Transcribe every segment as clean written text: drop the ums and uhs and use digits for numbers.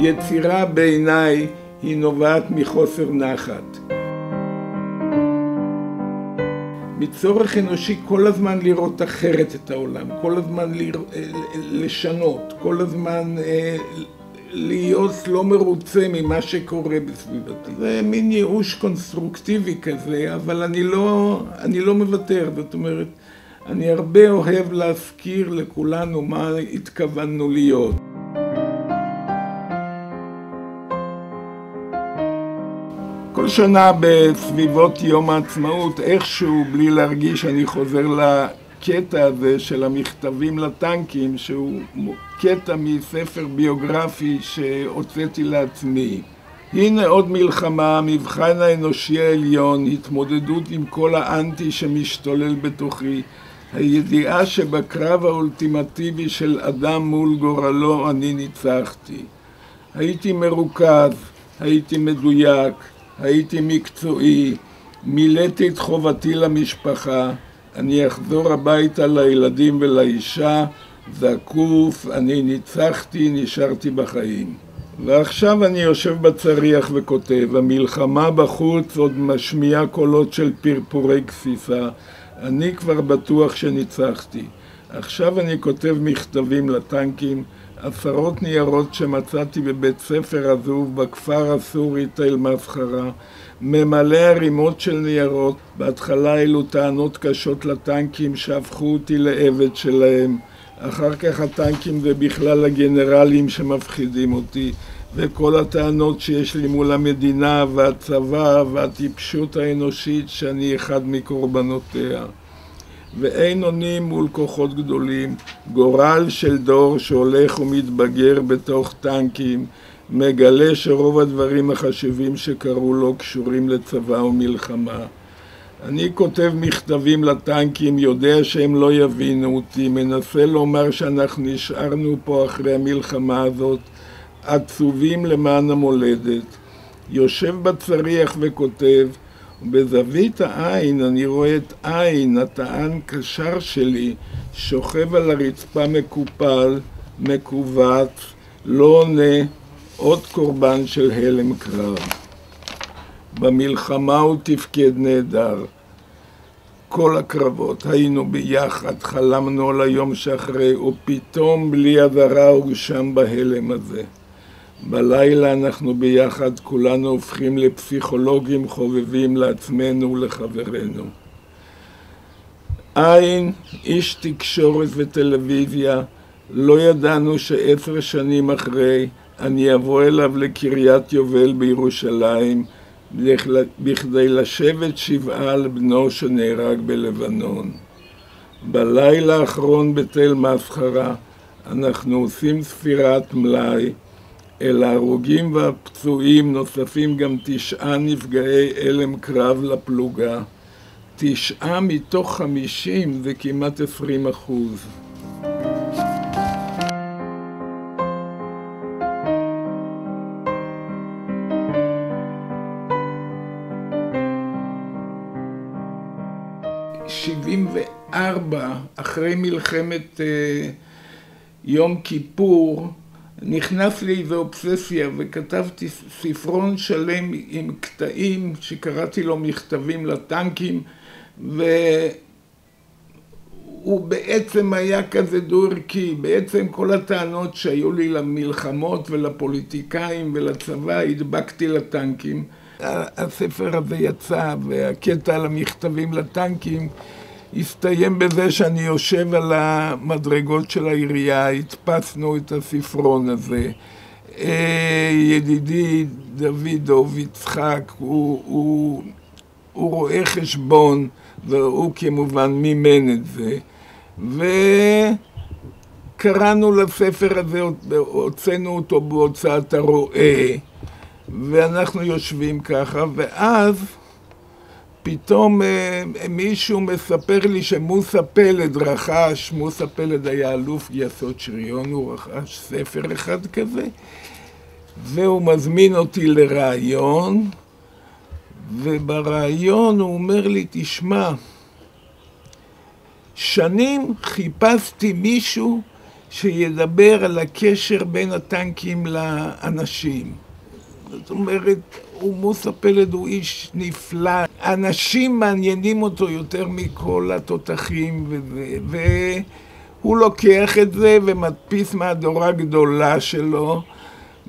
יצירה בעיניי היא נובעת מחוסר נחת. מצורך אנושי כל הזמן לראות אחרת את העולם, כל הזמן לשנות, כל הזמן להיות לא מרוצה ממה שקורה בסביבתי. זה מין ייאוש קונסטרוקטיבי כזה, אבל אני לא מוותר. זאת אומרת, אני הרבה אוהב להזכיר לכולנו מה התכווננו להיות. כל שנה בסביבות יום העצמאות, איכשהו בלי להרגיש, אני חוזר לקטע הזה של המכתבים לטנקים, שהוא קטע מספר ביוגרפי שהוצאתי לעצמי. הנה עוד מלחמה, מבחן האנושי העליון, התמודדות עם כל האנטי שמשתולל בתוכי, הידיעה שבקרב האולטימטיבי של אדם מול גורלו אני ניצחתי. הייתי מרוכז, הייתי מדויק, הייתי מקצועי, מילאתי את חובתי למשפחה, אני אחזור הביתה לילדים ולאישה, זקוף, אני ניצחתי, נשארתי בחיים. ועכשיו אני יושב בצריח וכותב, המלחמה בחוץ עוד משמיעה קולות של פרפורי כסיסה, אני כבר בטוח שניצחתי. עכשיו אני כותב מכתבים לטנקים, עשרות ניירות שמצאתי בבית ספר עזוב בכפר הסורי תל מסחרה, ממלא ערימות של ניירות. בהתחלה אלו טענות קשות לטנקים שהפכו אותי לעבד שלהם, אחר כך הטנקים ובכלל הגנרלים שמפחידים אותי, וכל הטענות שיש לי מול המדינה והצבא והטיפשות האנושית שאני אחד מקורבנותיה. ואין עונים מול כוחות גדולים, גורל של דור שהולך ומתבגר בתוך טנקים, מגלה שרוב הדברים החשובים שקרו לו קשורים לצבא ומלחמה. אני כותב מכתבים לטנקים, יודע שהם לא יבינו אותי, מנסה לומר שאנחנו נשארנו פה אחרי המלחמה הזאת, עצובים למען המולדת. יושב בצריח וכותב, בזווית העין אני רואה את עין, הטען קשר שלי, שוכב על הרצפה מקופל, מקווץ, לא עונה, עוד קורבן של הלם קרב. במלחמה הוא תפקד נהדר. כל הקרבות היינו ביחד, חלמנו על היום שאחרי, ופתאום בלי עברה הוא שם בהלם הזה. בלילה אנחנו ביחד, כולנו הופכים לפסיכולוגים חובבים לעצמנו ולחברינו. עין, איש תקשורת וטלוויזיה, לא ידענו ש10 שנים אחרי אני אבוא אליו לקריית יובל בירושלים, בכדי לשבת שבעה על בנו שנהרג בלבנון. בלילה האחרון בתל מסחרה אנחנו עושים ספירת מלאי, אל ההרוגים והפצועים נוספים גם 9 נפגעי הלם קרב לפלוגה. 9 מתוך 50 זה כמעט 20%. ב-74 אחרי מלחמת יום כיפור נכנס לי ואובססיה, וכתבתי ספרון שלם עם קטעים שקראתי לו מכתבים לטנקים, והוא בעצם היה כזה דו-ערכי. בעצם כל הטענות שהיו לי למלחמות ולפוליטיקאים ולצבא הדבקתי לטנקים. הספר הזה יצא, והקטע על המכתבים לטנקים הסתיים בזה שאני יושב על המדרגות של העירייה, התפסנו את הספרון הזה. ידידי דוד יצחק, הוא רואה חשבון, והוא כמובן מימן את זה. וקראנו לספר הזה, הוצאנו אותו בהוצאת הרואה, ואנחנו יושבים ככה, ואז פתאום מישהו מספר לי שמוסה פלד רכש, מוסה פלד היה אלוף גייסות שריון, הוא רכש ספר אחד כזה, והוא מזמין אותי לראיון, ובראיון הוא אומר לי, תשמע, שנים חיפשתי מישהו שידבר על הקשר בין הטנקים לאנשים. זאת אומרת, מוסה פלד הוא איש נפלא. אנשים מעניינים אותו יותר מכל התותחים, והוא לוקח את זה ומדפיס מהדורה גדולה שלו,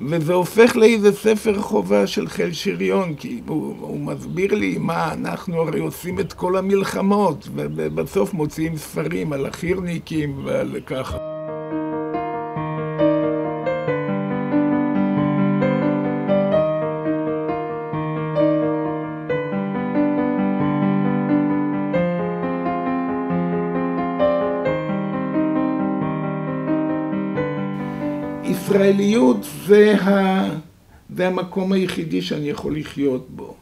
וזה הופך לאיזה ספר חובה של חיל שריון, כי הוא מסביר לי מה אנחנו הרי עושים את כל המלחמות, ובסוף מוציאים ספרים על החירניקים ועל ככה. ישראליות זה המקום היחידי שאני יכול לחיות בו.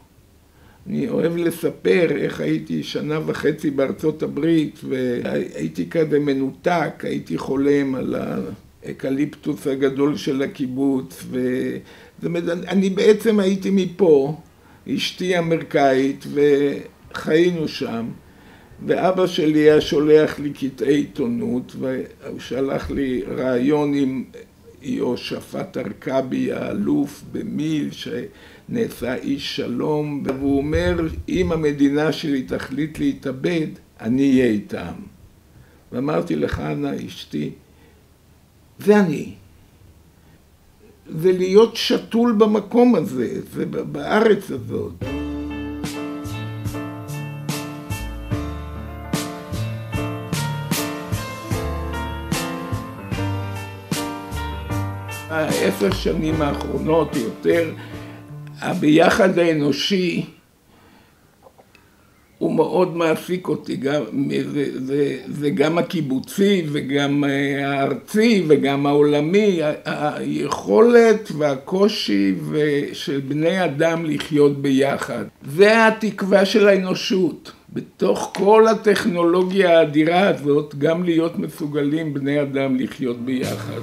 אני אוהב לספר איך הייתי שנה וחצי בארצות הברית, והייתי כזה מנותק, הייתי חולם על האקליפטוס הגדול של הקיבוץ, אני בעצם הייתי מפה, אשתי אמריקאית, וחיינו שם. ואבא שלי היה שולח לי קטעי עיתונות, והוא שלח לי רעיון עם יושפט ארכבי, האלוף במיל, שנעשה איש שלום, והוא אומר, אם המדינה שלי תחליט להתאבד, אני אהיה איתם. ואמרתי לחנה, אשתי, זה אני. זה להיות שתול במקום הזה, זה בארץ הזאת. ה10 שנים האחרונות יותר, הביחד האנושי הוא מאוד מעסיק אותי, זה גם הקיבוצי וגם הארצי וגם העולמי, היכולת והקושי של בני אדם לחיות ביחד. זה התקווה של האנושות, בתוך כל הטכנולוגיה האדירה הזאת, גם להיות מסוגלים בני אדם לחיות ביחד.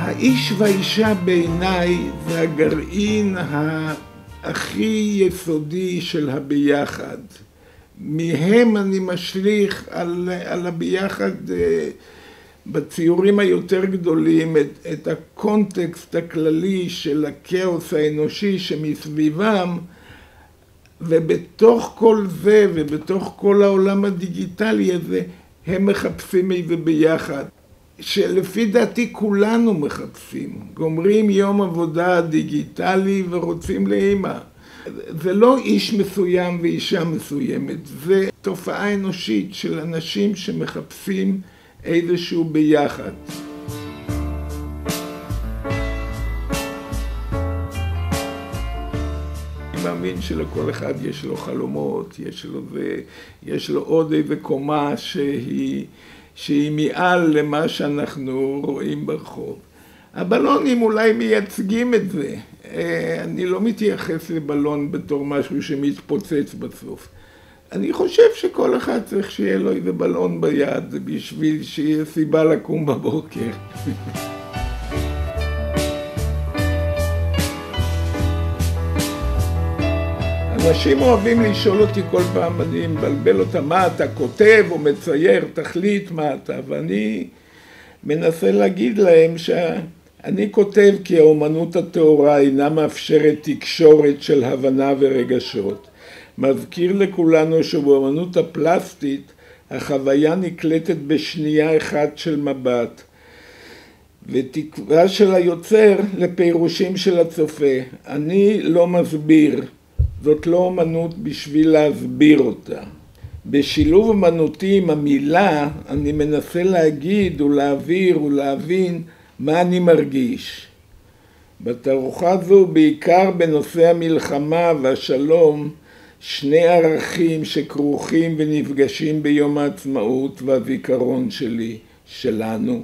האיש והאישה בעיניי זה הגרעין הכי יסודי של הביחד. מהם אני משליך על הביחד בציורים היותר גדולים, את הקונטקסט הכללי של הכאוס האנושי שמסביבם, ובתוך כל זה ובתוך כל העולם הדיגיטלי הזה הם מחפשים איזה ביחד. שלפי דעתי כולנו מחפשים, גומרים יום עבודה דיגיטלי ורוצים לאמא. זה לא איש מסוים ואישה מסוימת, זה תופעה אנושית של אנשים שמחפשים איזשהו ביחד. אני מאמין שלכל אחד יש לו חלומות, יש לו עוד איזה קומה שהיא מעל למה שאנחנו רואים ברחוב. הבלונים אולי מייצגים את זה. אני לא מתייחס לבלון בתור משהו שמתפוצץ בסוף. אני חושב שכל אחד צריך שיהיה לו איזה בלון ביד, בשביל שיהיה סיבה לקום בבוקר. אנשים אוהבים לשאול אותי כל פעם, אני מבלבל אותם, מה אתה כותב או מצייר, תחליט מה אתה, ואני מנסה להגיד להם שאני כותב כי האומנות הטהורה אינה מאפשרת תקשורת של הבנה ורגשות. מזכיר לכולנו שבאומנות הפלסטית החוויה נקלטת בשנייה אחת של מבט, ותקווה של היוצר לפירושים של הצופה. אני לא מסביר. זאת לא אמנות בשביל להסביר אותה. בשילוב אמנותי עם המילה, אני מנסה להגיד ולהעביר ולהבין מה אני מרגיש. בתערוכה זו, בעיקר בנושא המלחמה והשלום, שני ערכים שכרוכים ונפגשים ביום העצמאות והזיכרון שלנו.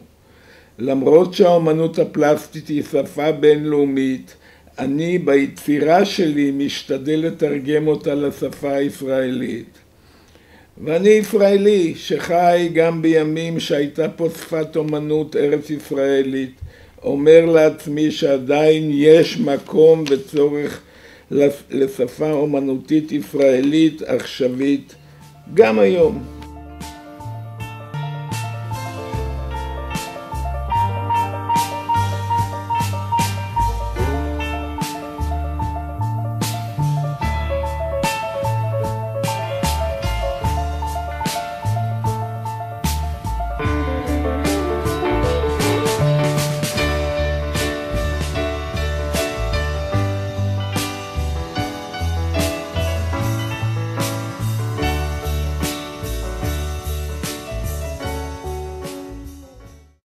למרות שהאמנות הפלסטית היא שפה בינלאומית, אני ביצירה שלי משתדל לתרגם אותה לשפה הישראלית. ואני ישראלי שחי גם בימים שהייתה פה שפת אומנות ארץ ישראלית, אומר לעצמי שעדיין יש מקום וצורך לשפה אומנותית ישראלית עכשווית גם היום.